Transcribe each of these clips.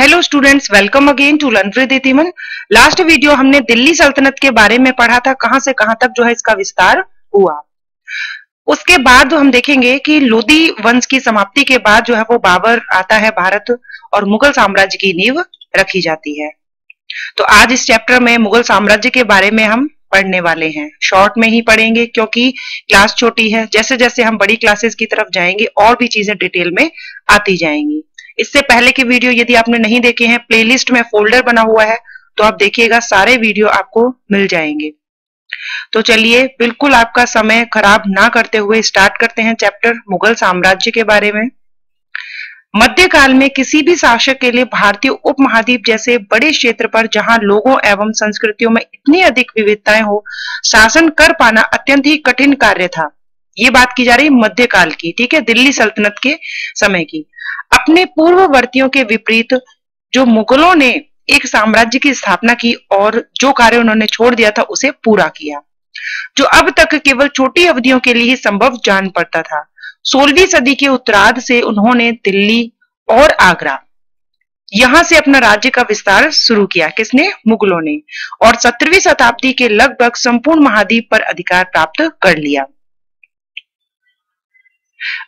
Hello students, welcome again to learn with इतिमन। Last video हमने दिल्ली सल्तनत के बारे में पढ़ा था, कहां से कहां तक जो है इसका विस्तार हुआ। उसके बाद हम देखेंगे कि लोदी वंश की समाप्ति के बाद जो है वो बाबर आता है भारत और मुगल साम्राज्य की नींव रखी जाती है। तो आज इस चैप्टर में मुगल साम्राज्य के बारे में हम पढ़ने वाले हैं। शॉर्ट में ही पढ़ेंगे क्योंकि क्लास छोटी है। जैसे जैसे हम बड़ी क्लासेस की तरफ जाएंगे और भी चीजें डिटेल में आती जाएंगी। इससे पहले की वीडियो यदि आपने नहीं देखे हैं, प्लेलिस्ट में फोल्डर बना हुआ है, तो आप देखिएगा, सारे वीडियो आपको मिल जाएंगे। तो चलिए, बिल्कुल आपका समय खराब ना करते हुए स्टार्ट करते हैं चैप्टर मुगल साम्राज्य के बारे में। मध्यकाल में किसी भी शासक के लिए भारतीय उपमहाद्वीप जैसे बड़े क्षेत्र पर जहां लोगों एवं संस्कृतियों में इतनी अधिक विविधताएं हो, शासन कर पाना अत्यंत ही कठिन कार्य था। ये बात की जा रही मध्यकाल की, ठीक है, दिल्ली सल्तनत के समय की। अपने पूर्ववर्तियों के विपरीत जो मुगलों ने एक साम्राज्य की स्थापना की और जो कार्य उन्होंने छोड़ दिया था उसे पूरा किया, जो अब तक केवल छोटी अवधियों के लिए ही संभव जान पड़ता था। 16वीं सदी के उत्तरार्ध से उन्होंने दिल्ली और आगरा, यहां से अपना राज्य का विस्तार शुरू किया। किसने? मुगलों ने। और 17वीं शताब्दी के लगभग संपूर्ण महाद्वीप पर अधिकार प्राप्त कर लिया।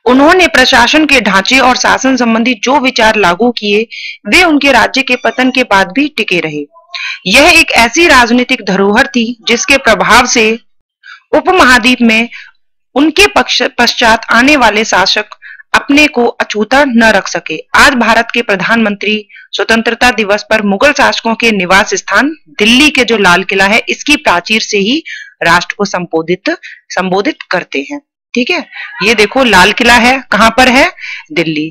उन्होंने प्रशासन के ढांचे और शासन संबंधी जो विचार लागू किए वे उनके राज्य के पतन के बाद भी टिके रहे। यह एक ऐसी राजनीतिक धरोहर थी जिसके प्रभाव से उपमहाद्वीप में उनके पश्चात आने वाले शासक अपने को अछूता न रख सके। आज भारत के प्रधानमंत्री स्वतंत्रता दिवस पर मुगल शासकों के निवास स्थान दिल्ली के जो लाल किला है, इसकी प्राचीर से ही राष्ट्र को संबोधित करते हैं। ठीक है, ये देखो लाल किला है, कहां पर है? दिल्ली।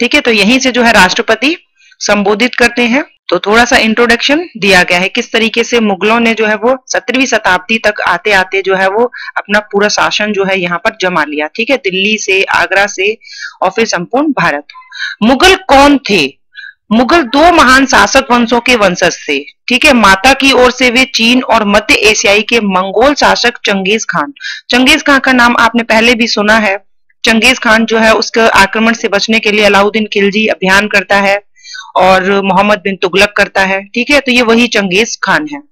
ठीक है, तो यहीं से जो है राष्ट्रपति संबोधित करते हैं। तो थोड़ा सा इंट्रोडक्शन दिया गया है किस तरीके से मुगलों ने जो है वो 17वीं शताब्दी तक आते आते जो है वो अपना पूरा शासन जो है यहाँ पर जमा लिया। ठीक है, दिल्ली से, आगरा से और फिर संपूर्ण भारत। मुगल कौन थे? मुगल दो महान शासक वंशों के वंशज थे। ठीक है, माता की ओर से वे चीन और मध्य एशियाई के मंगोल शासक चंगेज खान का नाम आपने पहले भी सुना है। चंगेज खान जो है उसके आक्रमण से बचने के लिए अलाउद्दीन खिलजी अभियान करता है और मोहम्मद बिन तुगलक करता है। ठीक है, तो ये वही चंगेज खान है।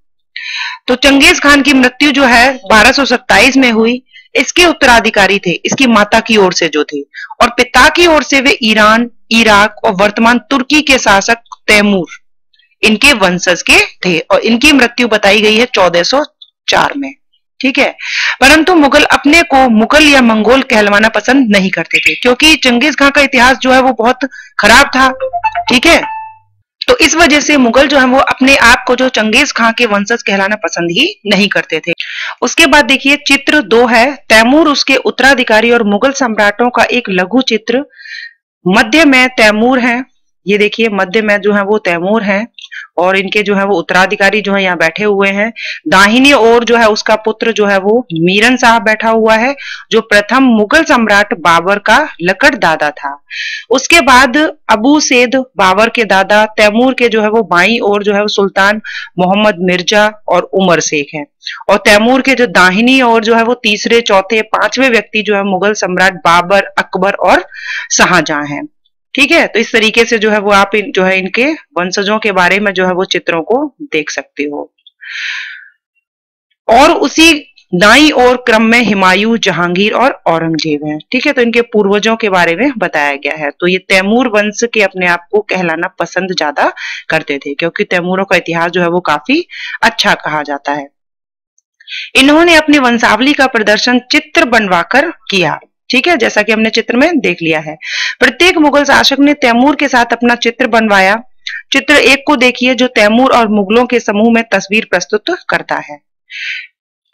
तो चंगेज खान की मृत्यु जो है 1227 में हुई। इसके उत्तराधिकारी थे इसकी माता की ओर से जो थे, और पिता की ओर से वे ईरान, इराक और वर्तमान तुर्की के शासक तैमूर, इनके वंशज के थे। और इनकी मृत्यु बताई गई है 1404 में। ठीक है, परंतु मुगल अपने को मुगल या मंगोल कहलवाना पसंद नहीं करते थे क्योंकि चंगेज खान का इतिहास जो है वो बहुत खराब था। ठीक है, तो इस वजह से मुगल जो है वो अपने आप को जो चंगेज खां के वंशज कहलाना पसंद ही नहीं करते थे। उसके बाद देखिए चित्र 2 है, तैमूर उसके उत्तराधिकारी और मुगल सम्राटों का एक लघु चित्र। मध्य में तैमूर हैं, ये देखिए मध्य में जो है वो तैमूर हैं और इनके जो है वो उत्तराधिकारी जो है यहाँ बैठे हुए हैं। दाहिनी ओर जो है उसका पुत्र जो है वो मीरन साहब बैठा हुआ है, जो प्रथम मुगल सम्राट बाबर का लकड़ दादा था। उसके बाद अबू सैद, बाबर के दादा, तैमूर के जो है वो बाईं ओर जो है वो सुल्तान मोहम्मद मिर्जा और उमर शेख हैं, और तैमूर के जो दाहिनी ओर जो है वो तीसरे, चौथे, पांचवें व्यक्ति जो है मुगल सम्राट बाबर, अकबर और शाहजहां हैं। ठीक है, तो इस तरीके से जो है वो आप जो है इनके वंशजों के बारे में जो है वो चित्रों को देख सकते हो। और उसी दाईं ओर क्रम में हुमायूं, जहांगीर और औरंगजेब हैं। ठीक है, तो इनके पूर्वजों के बारे में बताया गया है। तो ये तैमूर वंश के अपने आप को कहलाना पसंद ज्यादा करते थे क्योंकि तैमूरों का इतिहास जो है वो काफी अच्छा कहा जाता है। इन्होंने अपनी वंशावली का प्रदर्शन चित्र बनवाकर किया। ठीक है, जैसा कि हमने चित्र में देख लिया है, प्रत्येक मुगल शासक ने तैमूर के साथ अपना चित्र बनवाया। चित्र 1 को देखिए जो तैमूर और मुगलों के समूह में तस्वीर प्रस्तुत करता है।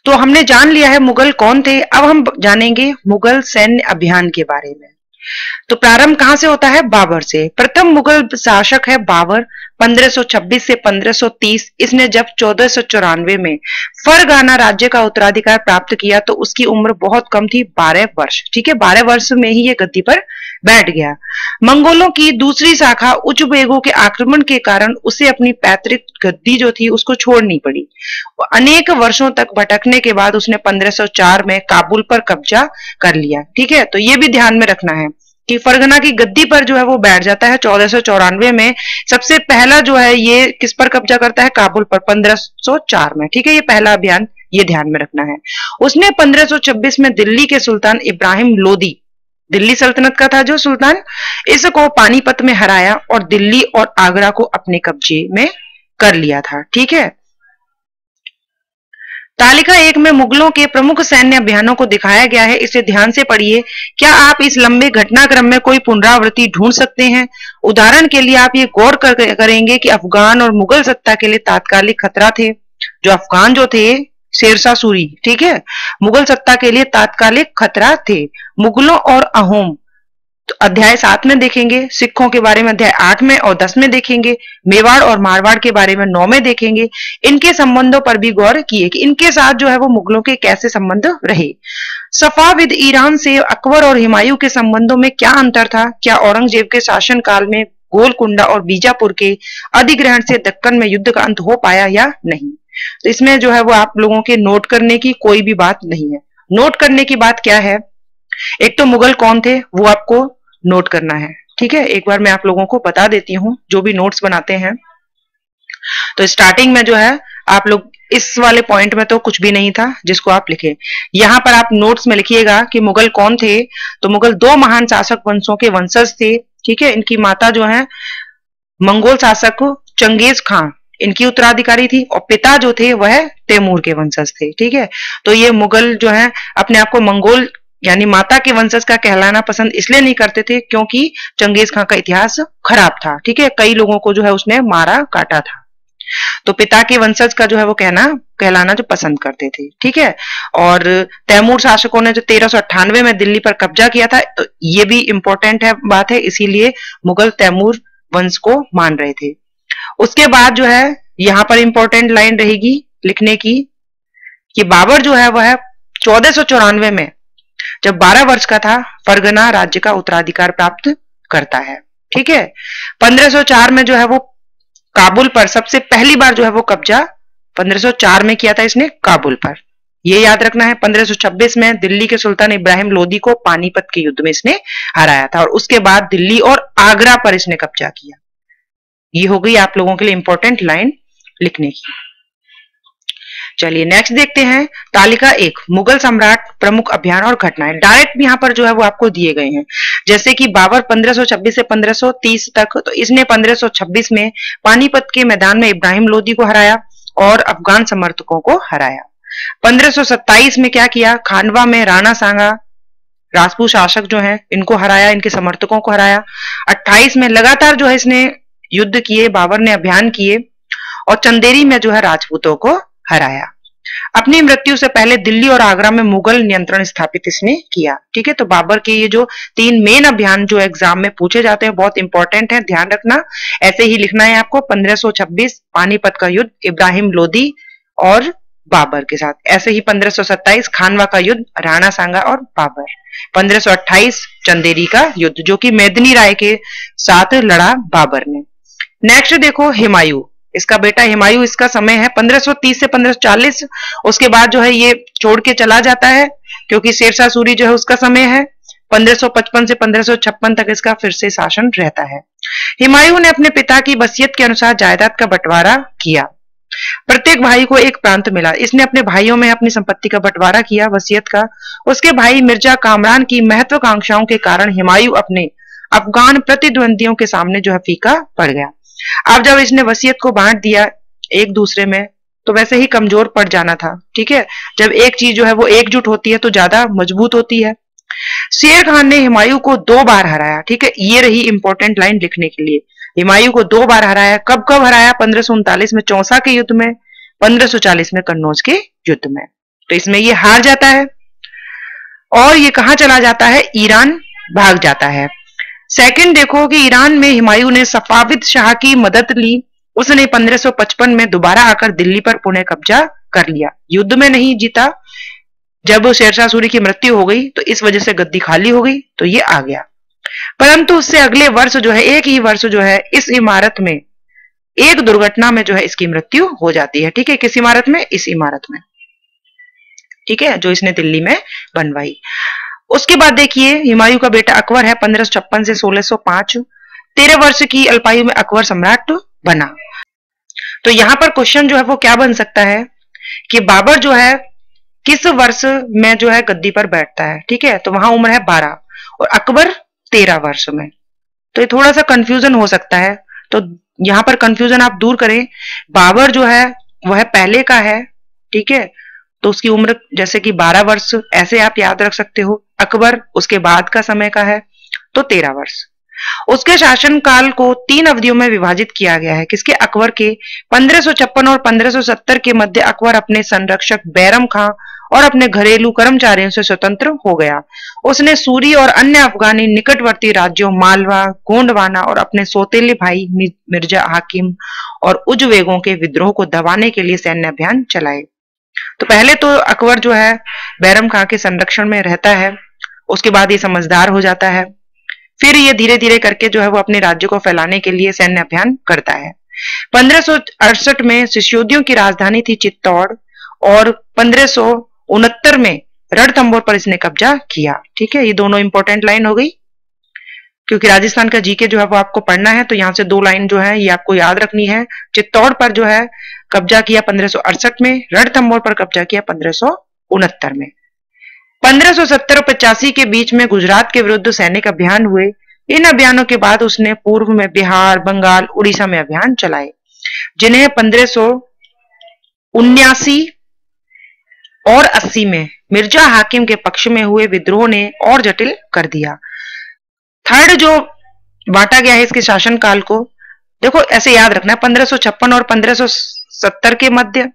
तो हमने जान लिया है मुगल कौन थे। अब हम जानेंगे मुगल सैन्य अभियान के बारे में। तो प्रारंभ कहां से होता है? बाबर से। प्रथम मुगल शासक है बाबर, 1526 से 1530। इसने जब 1494 में फरगाना राज्य का उत्तराधिकार प्राप्त किया तो उसकी उम्र बहुत कम थी, 12 वर्ष। ठीक है, 12 वर्ष में ही ये गद्दी पर बैठ गया। मंगोलों की दूसरी शाखा उज्बेकों के आक्रमण के कारण उसे अपनी पैतृक गद्दी जो थी उसको छोड़नी पड़ी। अनेक वर्षों तक भटकने के बाद उसने 1504 में काबुल पर कब्जा कर लिया। ठीक है, तो ये भी ध्यान में रखना है कि फरगना की गद्दी पर जो है वो बैठ जाता है 1494 में। सबसे पहला जो है ये किस पर कब्जा करता है? काबुल पर 1504 में। ठीक है, ये पहला अभियान, ये ध्यान में रखना है। उसने 1526 में दिल्ली के सुल्तान इब्राहिम लोदी, दिल्ली सल्तनत का था जो सुल्तान, इसको पानीपत में हराया और दिल्ली और आगरा को अपने कब्जे में कर लिया था। ठीक है, तालिका 1 में मुगलों के प्रमुख सैन्य अभियानों को दिखाया गया है, इसे ध्यान से पढ़िए। क्या आप इस लंबे घटनाक्रम में कोई पुनरावृत्ति ढूंढ सकते हैं? उदाहरण के लिए आप ये गौर करेंगे कि अफगान और मुगल सत्ता के लिए तात्कालिक खतरा थे। जो अफगान जो थे शेरशाह सूरी, ठीक है, मुगल सत्ता के लिए तात्कालिक खतरा थे। मुगलों और अहोम तो अध्याय 7 में देखेंगे, सिखों के बारे में अध्याय 8 में और 10 में देखेंगे, मेवाड़ और मारवाड़ के बारे में 9 में देखेंगे। इनके संबंधों पर भी गौर किए कि इनके साथ जो है वो मुगलों के कैसे संबंध रहे। सफाविद ईरान से अकबर और हुमायूं के संबंधों में क्या अंतर था? क्या औरंगजेब के शासनकाल में गोलकुंडा और बीजापुर के अधिग्रहण से दक्कन में युद्ध का अंत हो पाया या नहीं? तो इसमें जो है वो आप लोगों के नोट करने की कोई भी बात नहीं है। नोट करने की बात क्या है? एक तो मुगल कौन थे वो आपको नोट करना है। ठीक है, एक बार मैं आप लोगों को बता देती हूँ, जो भी नोट्स बनाते हैं तो स्टार्टिंग में जो है आप लोग इस वाले पॉइंट में तो कुछ भी नहीं था जिसको आप लिखे। यहाँ पर आप नोट्स में लिखिएगा कि मुगल कौन थे, तो मुगल 2 महान शासक वंशों के वंशज थे। ठीक है, इनकी माता जो है मंगोल शासक चंगेज खां इनकी उत्तराधिकारी थी और पिता जो थे वह तैमूर के वंशज थे। ठीक है, तो ये मुगल जो है अपने आप को मंगोल यानी माता के वंशज का कहलाना पसंद इसलिए नहीं करते थे क्योंकि चंगेज खां का इतिहास खराब था। ठीक है, कई लोगों को जो है उसने मारा काटा था, तो पिता के वंशज का जो है वो कहलाना जो पसंद करते थे। ठीक है, और तैमूर शासकों ने जो 1398 में दिल्ली पर कब्जा किया था, तो ये भी इंपॉर्टेंट है बात है, इसीलिए मुगल तैमूर वंश को मान रहे थे। उसके बाद जो है यहाँ पर इंपॉर्टेंट लाइन रहेगी लिखने की कि बाबर जो है वह 1494 में जब 12 वर्ष का था फरगना राज्य का उत्तराधिकार प्राप्त करता है। ठीक है, 1504 में जो है वो काबुल पर सबसे पहली बार जो है वो कब्जा 1504 में किया था इसने काबुल पर, ये याद रखना है। 1526 में दिल्ली के सुल्तान इब्राहिम लोदी को पानीपत के युद्ध में इसने हराया था और उसके बाद दिल्ली और आगरा पर इसने कब्जा किया। ये हो गई आप लोगों के लिए इंपॉर्टेंट लाइन लिखने की। चलिए नेक्स्ट देखते हैं तालिका 1, मुगल सम्राट प्रमुख अभियान और घटनाएं। डायरेक्ट भी यहाँ पर जो है वो आपको दिए गए हैं, जैसे कि बाबर 1526 से 1530 तक, तो इसने 1526 में पानीपत के मैदान में इब्राहिम लोदी को हराया और अफगान समर्थकों को हराया। 1527 में क्या किया? खानवा में राणा सांगा राजपूत शासक जो है इनको हराया, इनके समर्थकों को हराया। 28 में लगातार जो है इसने युद्ध किए, बाबर ने अभियान किए और चंदेरी में जो है राजपूतों को हराया। अपनी मृत्यु से पहले दिल्ली और आगरा में मुगल नियंत्रण स्थापित इसने किया। ठीक है, तो बाबर के ये जो 3 मेन अभियान जो एग्जाम में पूछे जाते हैं बहुत इंपॉर्टेंट है, ध्यान रखना। ऐसे ही लिखना है आपको 1526 पानीपत का युद्ध इब्राहिम लोदी और बाबर के साथ, ऐसे ही 1527 खानवा का युद्ध राणा सांगा और बाबर, 1528 चंदेरी का युद्ध जो कि मेदनी राय के साथ लड़ा बाबर ने। नेक्स्ट देखो हुमायूं, इसका बेटा हुमायूं, इसका समय है 1530 से 1540। उसके बाद जो है ये छोड़ के चला जाता है क्योंकि शेरशाह सूरी जो है उसका समय है 1555 से 1556 तक इसका फिर से शासन रहता है। हुमायूं ने अपने पिता की वसीयत के अनुसार जायदाद का बंटवारा किया, प्रत्येक भाई को एक प्रांत मिला। इसने अपने भाइयों में अपनी संपत्ति का बंटवारा किया वसीयत का। उसके भाई मिर्जा कामरान की महत्वाकांक्षाओं के कारण हुमायूं अपने अफगान प्रतिद्वंदियों के सामने जो है फीका पड़ गया। अब जब इसने वसीयत को बांट दिया एक दूसरे में तो वैसे ही कमजोर पड़ जाना था। ठीक है, जब एक चीज जो है वो एकजुट होती है तो ज्यादा मजबूत होती है। शेर खान ने हुमायूं को 2 बार हराया। ठीक है, ये रही इंपॉर्टेंट लाइन लिखने के लिए। हुमायूं को 2 बार हराया, कब कब हराया? 1539 में चौसा के युद्ध में, 1540 में कन्नौज के युद्ध में। तो इसमें ये हार जाता है और ये कहाँ चला जाता है? ईरान भाग जाता है। सेकंड देखो कि ईरान में हुमायूं ने सफाविद शाह की मदद ली, उसने 1555 में दोबारा आकर दिल्ली पर पुनः कब्जा कर लिया। युद्ध में नहीं जीता, जब शेरशाह सूरी की मृत्यु हो गई तो इस वजह से गद्दी खाली हो गई, तो ये आ गया। परंतु उससे अगले वर्ष जो है एक ही वर्ष जो है इस इमारत में एक दुर्घटना में जो है इसकी मृत्यु हो जाती है। ठीक है, किस इमारत में? इस इमारत में, ठीक है, जो इसने दिल्ली में बनवाई। उसके बाद देखिए हुमायूं का बेटा अकबर है 1556 से 1605, 13 वर्ष की अल्पायु में अकबर सम्राट बना। तो यहाँ पर क्वेश्चन जो है वो क्या बन सकता है कि बाबर जो है किस वर्ष में जो है गद्दी पर बैठता है, ठीक है। तो वहां उम्र है 12 और अकबर 13 वर्ष में, तो ये थोड़ा सा कंफ्यूजन हो सकता है। तो यहाँ पर कंफ्यूजन आप दूर करें, बाबर जो है वह पहले का है, ठीक है, तो उसकी उम्र जैसे कि 12 वर्ष ऐसे आप याद रख सकते हो। अकबर उसके बाद का समय का है तो 13 वर्ष। उसके शासनकाल को 3 अवधियों में विभाजित किया गया है, किसके, अकबर के। 1556 और 1570 के मध्य अकबर अपने संरक्षक बैरम खां और अपने घरेलू कर्मचारियों से स्वतंत्र हो गया। उसने सूरी और अन्य अफगानी निकटवर्ती राज्यों मालवा, गोंडवाना और अपने सौतेले भाई मिर्जा हाकिम और उज्बेकों के विद्रोह को दबाने के लिए सैन्य अभियान चलाए। तो पहले तो अकबर जो है बैरम खां के संरक्षण में रहता है, उसके बाद ये समझदार हो जाता है, फिर ये धीरे धीरे करके जो है वो अपने राज्य को फैलाने के लिए सैन्य अभियान करता है। 1568 में सिसोदियों की राजधानी थी चित्तौड़ और 1569 में रणथंबोर पर इसने कब्जा किया, ठीक है। ये दोनों इंपॉर्टेंट लाइन हो गई, क्योंकि राजस्थान का जीके जो है वो आपको पढ़ना है, तो यहाँ से 2 लाइन जो है ये आपको याद रखनी है। चित्तौड़ पर जो है कब्जा किया 1568 में, रणथंबोर पर कब्जा किया 1569 में। 1570 और 85 के बीच में गुजरात के विरुद्ध सैनिक अभियान हुए। इन अभियानों के बाद उसने पूर्व में बिहार, बंगाल, उड़ीसा में अभियान चलाए, जिन्हें 1579 और 80 में मिर्जा हाकिम के पक्ष में हुए विद्रोह ने और जटिल कर दिया। थर्ड जो बांटा गया है इसके शासनकाल को, देखो ऐसे याद रखना है, 1556 और 1570 के मध्य,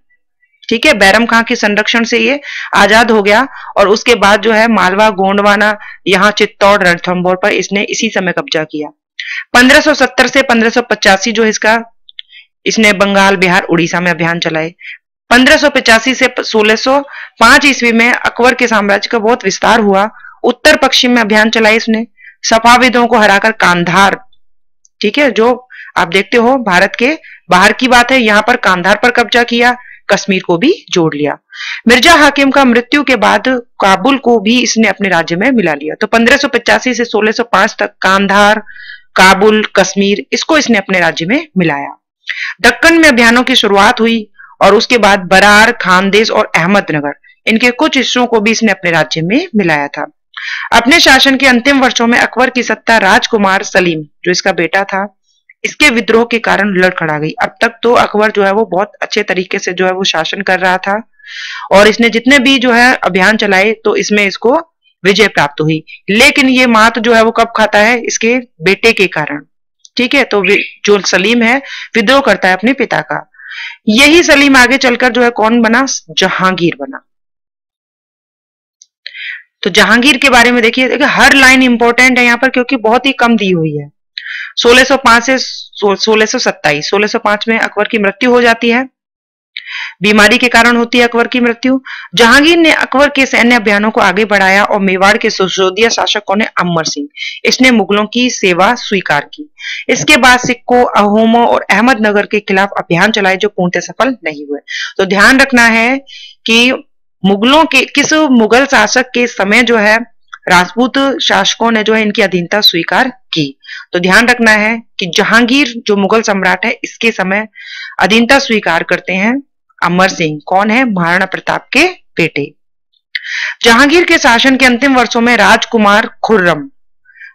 ठीक है, बैरम खां के संरक्षण से ये आजाद हो गया और उसके बाद जो है मालवा, गोंडवाना, यहाँ चित्तौड़, रणथंबोर पर इसने इसी समय कब्जा किया। 1570 से 1585 जो इसका, इसने बंगाल, बिहार, उड़ीसा में अभियान चलाए। 1585 से 1605 ईस्वी में अकबर के साम्राज्य का बहुत विस्तार हुआ। उत्तर पश्चिम में अभियान चलाए इसने, सफाविदों को हराकर कांधार, ठीक है, जो आप देखते हो भारत के बाहर की बात है, यहाँ पर कांधार पर कब्जा किया, कश्मीर को भी जोड़ लिया। मिर्जा हाकिम का मृत्यु के बाद काबुल को भी इसने अपने राज्य में मिला लिया। तो 1585 से 1605 तक कांधार, काबुल, कश्मीर, इसको इसने अपने राज्य में मिलाया। दक्कन में अभियानों की शुरुआत हुई और उसके बाद बरार, खानदेश और अहमदनगर, इनके कुछ हिस्सों को भी इसने अपने राज्य में मिलाया था। अपने शासन के अंतिम वर्षों में अकबर की सत्ता राजकुमार सलीम, जो इसका बेटा था, इसके विद्रोह के कारण लड़खड़ा गई। अब तक तो अकबर जो है वो बहुत अच्छे तरीके से जो है वो शासन कर रहा था और इसने जितने भी जो है अभियान चलाए तो इसमें इसको विजय प्राप्त हुई, लेकिन ये मात जो है वो कब खाता है, इसके बेटे के कारण, ठीक है। तो जो सलीम है विद्रोह करता है अपने पिता का। यही सलीम आगे चलकर जो है कौन बना, जहांगीर बना। तो जहांगीर के बारे में देखिए, हर लाइन इंपॉर्टेंट है यहाँ पर, क्योंकि बहुत ही कम दी हुई है। 1605 से 1627, 1605 में अकबर की मृत्यु हो जाती है, बीमारी के कारण होती है अकबर की मृत्यु। जहांगीर ने अकबर के सैन्य अभियानों को आगे बढ़ाया और मेवाड़ के सिसोदिया शासक कौन है, अमर सिंह, इसने मुगलों की सेवा स्वीकार की। इसके बाद सिक्कों, अहोमों और अहमदनगर के खिलाफ अभियान चलाए जो पूर्णतः सफल नहीं हुए। तो ध्यान रखना है कि मुगलों के, किस मुगल शासक के समय जो है राजपूत शासकों ने जो है इनकी अधीनता स्वीकार की। तो ध्यान रखना है कि जहांगीर जो मुगल सम्राट है इसके समय अधीनता स्वीकार करते हैं अमर सिंह, कौन है, महाराणा प्रताप के बेटे। जहांगीर के शासन के अंतिम वर्षों में राजकुमार खुर्रम,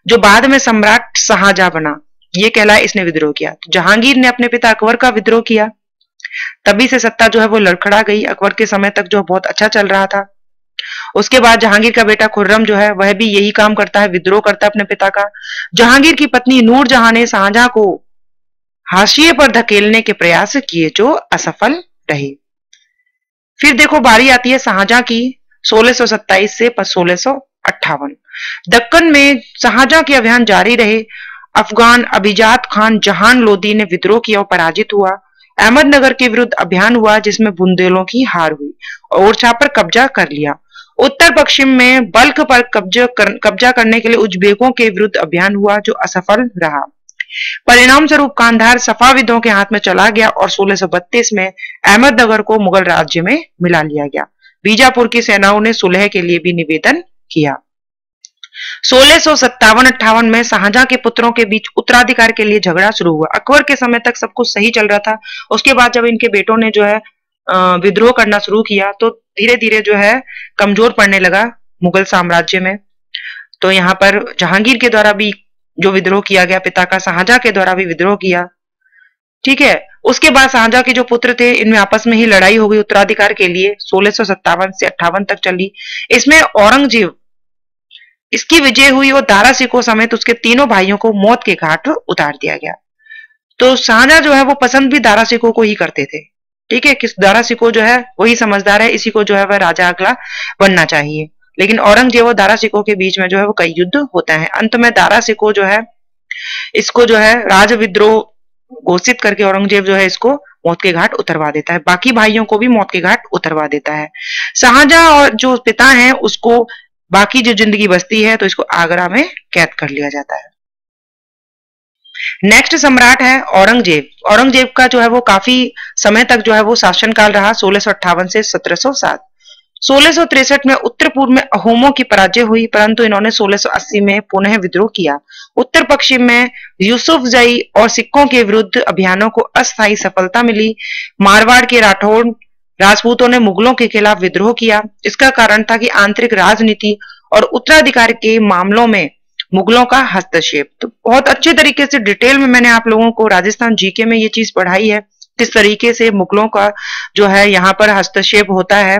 जो बाद में सम्राट शाहजहां बना, ये कहलाया, इसने विद्रोह किया। तो जहांगीर ने अपने पिता अकबर का विद्रोह किया, तभी से सत्ता जो है वो लड़खड़ा गई। अकबर के समय तक जो बहुत अच्छा चल रहा था। उसके बाद जहांगीर का बेटा खुर्रम जो है वह भी यही काम करता है, विद्रोह करता है अपने पिता का। जहांगीर की पत्नी नूरजहां ने शाहजहां को हाशिए पर धकेलने के प्रयास किए जो असफल रहे। फिर देखो बारी आती है शाहजहां की, 1627 से 1658। दक्कन में शाहजहां के अभियान जारी रहे। अफगान अभिजात खान जहान लोदी ने विद्रोह किया और पराजित हुआ। अहमदनगर के विरुद्ध अभियान हुआ जिसमें बुंदेलों की हार हुई और ओरछा पर कब्जा कर लिया। उत्तर पश्चिम में बल्ख पर कब्जा करने के लिए उज्बेकों के विरुद्ध अभियान हुआ जो असफल रहा। परिणाम स्वरूप कांधार सफाविदों के हाथ में चला गया और 1632 में अहमदनगर को मुगल राज्य में मिला लिया गया। बीजापुर की सेनाओं ने सुलह के लिए भी निवेदन किया। 1657-58 में शाहजहां के पुत्रों के बीच उत्तराधिकार के लिए झगड़ा शुरू हुआ। अकबर के समय तक सब कुछ सही चल रहा था। उसके बाद जब इनके बेटों ने जो है विद्रोह करना शुरू किया तो धीरे धीरे जो है कमजोर पड़ने लगा मुगल साम्राज्य में। तो यहाँ पर जहांगीर के द्वारा भी जो विद्रोह किया गया, पिता का शाहजहां के द्वारा भी विद्रोह किया, ठीक है। उसके बाद शाहजहां के जो पुत्र थे इनमें आपस में ही लड़ाई हो गई उत्तराधिकार के लिए। 1657 से 58 तक चली। इसमें औरंगजेब, इसकी विजय हुई और दारा शिकोह समेत उसके तीनों भाइयों को मौत के घाट उतार दिया गया। तो शाहजहां जो है वो पसंद भी दारा शिकोह को ही करते थे, ठीक है, कि दारा शिकोह जो है वही समझदार है, इसी को जो है वह राजा अगला बनना चाहिए। लेकिन औरंगजेब और दारा शिकोह के बीच में जो है वो कई युद्ध होता है। अंत में दारा शिकोह जो है इसको जो है राज विद्रोह घोषित करके औरंगजेब जो है इसको मौत के घाट उतरवा देता है, बाकी भाइयों को भी मौत के घाट उतरवा देता है। शाहजहां और जो पिता है उसको बाकी जो जिंदगी बचती है तो इसको आगरा में कैद कर लिया जाता है। नेक्स्ट सम्राट है औरंगजेब। औरंगजेब का जो है वो काफी समय तक जो है वो शासनकाल रहा 1658 से 1707। 1663 में उत्तर पूर्व में अहोमों की पराजय हुई, परंतु इन्होंने 1680 में पुनः विद्रोह किया। उत्तर पश्चिम में यूसुफजई और सिक्कों के विरुद्ध अभियानों को अस्थायी सफलता मिली। मारवाड़ के राठौड़ राजपूतों ने मुगलों के खिलाफ विद्रोह किया। इसका कारण था कि आंतरिक राजनीति और उत्तराधिकार के मामलों में मुगलों का हस्तक्षेप। तो बहुत अच्छे तरीके से डिटेल में मैंने आप लोगों को राजस्थान जीके में ये चीज पढ़ाई है, किस तरीके से मुगलों का जो है यहाँ पर हस्तक्षेप होता है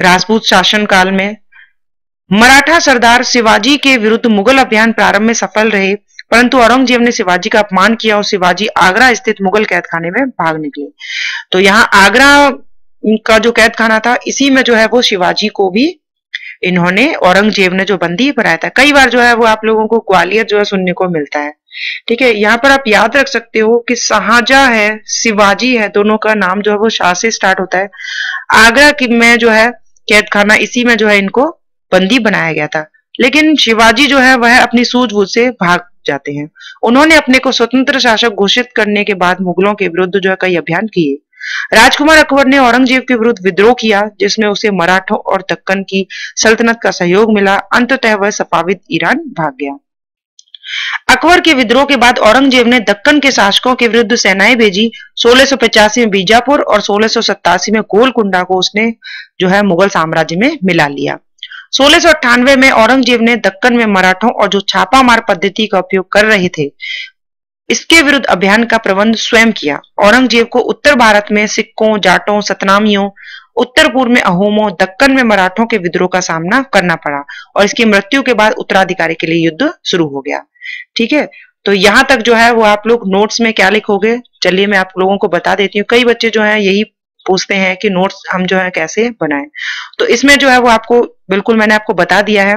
राजपूत शासन काल में। मराठा सरदार शिवाजी के विरुद्ध मुगल अभियान प्रारंभ में सफल रहे, परंतु औरंगजेब ने शिवाजी का अपमान किया और शिवाजी आगरा स्थित मुगल कैदखाने में भाग निकले। तो यहाँ आगरा का जो कैदखाना था इसी में जो है वो शिवाजी को भी इन्होंने औरंगजेब ने जो बंदी बनाया था। कई बार जो है वो आप लोगों को ग्वालियर जो है सुनने को मिलता है, ठीक है। यहाँ पर आप याद रख सकते हो कि शाहजहां है, शिवाजी है, दोनों का नाम जो है वो शाह से स्टार्ट होता है। आगरा में जो है कैदखाना इसी में जो है इनको बंदी बनाया गया था, लेकिन शिवाजी जो है वह अपनी सूझबूझ से भाग जाते हैं। उन्होंने अपने को स्वतंत्र शासक घोषित करने के बाद मुगलों के विरुद्ध जो है कई अभियान किए। राजकुमार अकबर ने औरंगजेब के विरुद्ध विद्रोह किया, जिसमें उसे मराठों और दक्कन की सल्तनत का सहयोग मिला। अंततः वह सफाविद ईरान भाग गया। अकबर के विद्रोह के बाद औरंगजेब ने दक्कन के शासकों के विरुद्ध सेनाएं भेजी। 1685 में बीजापुर और 1687 में गोलकुंडा को उसने जो है मुगल साम्राज्य में मिला लिया। 1698 में औरंगजेब ने दक्कन में मराठों और जो छापामार पद्धति का उपयोग कर रहे थे इसके विरुद्ध अभियान का प्रबंध स्वयं किया। औरंगजेब को उत्तर भारत में सिक्कों, जाटों, सतनामियों, उत्तर पूर्व में अहोमों, दक्कन में मराठों के विद्रोह का सामना करना पड़ा और इसकी मृत्यु के बाद उत्तराधिकारी के लिए युद्ध शुरू हो गया, ठीक है। तो यहाँ तक जो है वो आप लोग नोट्स में क्या लिखोगे, चलिए मैं आप लोगों को बता देती हूँ। कई बच्चे जो है यही पूछते हैं कि नोट्स हम जो है कैसे बनाएं। तो इसमें जो है वो आपको बिल्कुल मैंने आपको बता दिया है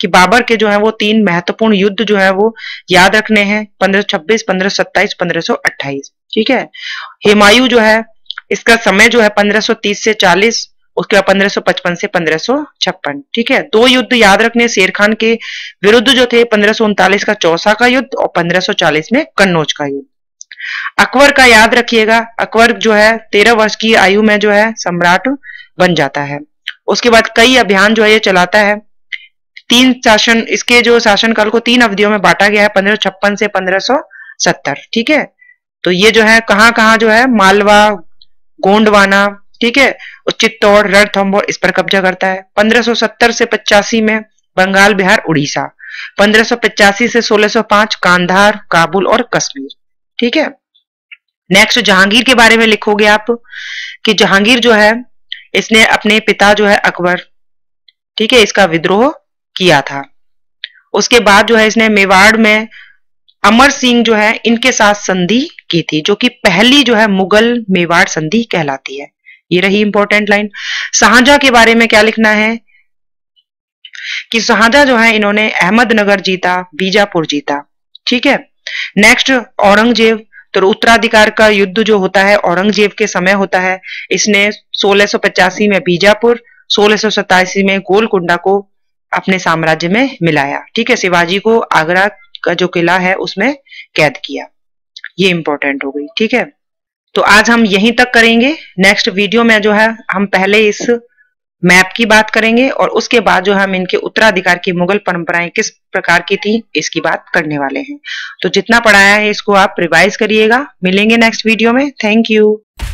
कि बाबर के जो है वो 3 महत्वपूर्ण युद्ध जो है वो याद रखने हैं, 1526, 1527, 1528, ठीक है। हुमायूं जो है इसका समय जो है 1530 से 40, उसके बाद 1555 से 1556, ठीक है। 2 युद्ध याद रखने, शेर खान के विरुद्ध जो थे 1539 का चौसा का युद्ध और 1540 में कन्नौज का युद्ध। अकबर का याद रखिएगा, अकबर जो है 13 वर्ष की आयु में जो है सम्राट बन जाता है। उसके बाद कई अभियान जो है ये चलाता है। 3 शासन, इसके जो शासनकाल को 3 अवधियों में बांटा गया है, 1556 से 1570, ठीक है। तो ये जो है कहाँ जो है मालवा, गोंडवाना, ठीक है, और चित्तौड़, रणथंबोर, इस पर कब्जा करता है। 1570 से 1585 में बंगाल, बिहार, उड़ीसा। 1585 से 1605 कांधार, काबुल और कश्मीर, ठीक है। नेक्स्ट जहांगीर के बारे में लिखोगे आप कि जहांगीर जो है इसने अपने पिता जो है अकबर, ठीक है, इसका विद्रोह किया था। उसके बाद जो है इसने मेवाड़ में अमर सिंह जो है इनके साथ संधि की थी, जो कि पहली जो है मुगल मेवाड़ संधि कहलाती है। ये रही इंपॉर्टेंट लाइन। शाहजहां के बारे में क्या लिखना है कि शाहजहां जो है इन्होंने अहमदनगर जीता, बीजापुर जीता, ठीक है। नेक्स्ट औरंगजेब, तो उत्तराधिकार का युद्ध जो होता है औरंगजेब के समय होता है। इसने 1685 में बीजापुर, 1687 में गोलकुंडा को अपने साम्राज्य में मिलाया, ठीक है। शिवाजी को आगरा का जो किला है उसमें कैद किया। ये इंपॉर्टेंट हो गई, ठीक है। तो आज हम यहीं तक करेंगे। नेक्स्ट वीडियो में जो है हम पहले इस मैप की बात करेंगे और उसके बाद जो हम इनके उत्तराधिकार की मुगल परंपराएं किस प्रकार की थी इसकी बात करने वाले हैं। तो जितना पढ़ाया है इसको आप रिवाइज करिएगा। मिलेंगे नेक्स्ट वीडियो में। Thank you.